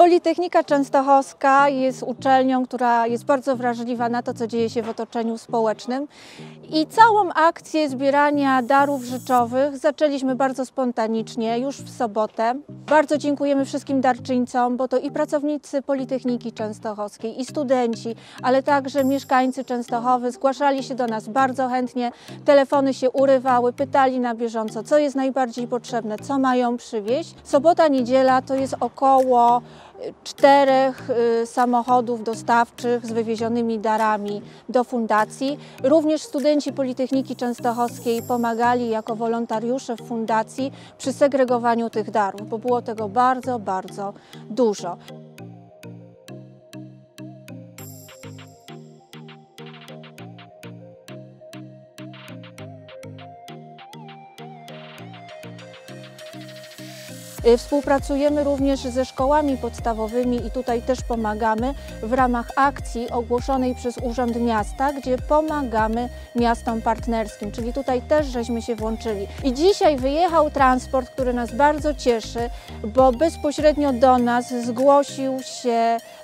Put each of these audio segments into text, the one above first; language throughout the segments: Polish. Politechnika Częstochowska jest uczelnią, która jest bardzo wrażliwa na to, co dzieje się w otoczeniu społecznym i całą akcję zbierania darów rzeczowych zaczęliśmy bardzo spontanicznie, już w sobotę. Bardzo dziękujemy wszystkim darczyńcom, bo to i pracownicy Politechniki Częstochowskiej, i studenci, ale także mieszkańcy Częstochowy zgłaszali się do nas bardzo chętnie, telefony się urywały, pytali na bieżąco, co jest najbardziej potrzebne, co mają przywieźć. Sobota, niedziela to jest około 4 samochodów dostawczych z wywiezionymi darami do fundacji. Również studenci Politechniki Częstochowskiej pomagali jako wolontariusze w fundacji przy segregowaniu tych darów, bo było tego bardzo, bardzo dużo. Współpracujemy również ze szkołami podstawowymi i tutaj też pomagamy w ramach akcji ogłoszonej przez Urząd Miasta, gdzie pomagamy miastom partnerskim, czyli tutaj też żeśmy się włączyli. I dzisiaj wyjechał transport, który nas bardzo cieszy, bo bezpośrednio do nas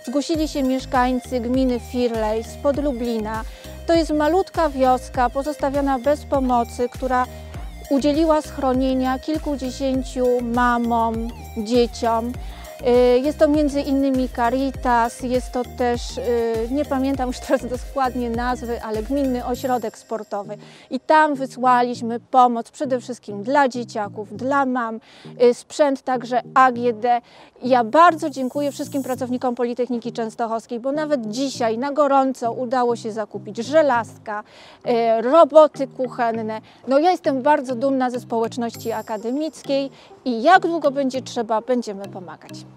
zgłosili się mieszkańcy gminy Firlej spod Lublina. To jest malutka wioska pozostawiona bez pomocy, która udzieliła schronienia kilkudziesięciu mamom, dzieciom. Jest to m.in. Caritas, jest to też, nie pamiętam już teraz dokładnie nazwy, ale Gminny Ośrodek Sportowy. I tam wysłaliśmy pomoc przede wszystkim dla dzieciaków, dla mam, sprzęt także AGD. Ja bardzo dziękuję wszystkim pracownikom Politechniki Częstochowskiej, bo nawet dzisiaj na gorąco udało się zakupić żelazka, roboty kuchenne. No ja jestem bardzo dumna ze społeczności akademickiej i jak długo będzie trzeba, będziemy pomagać.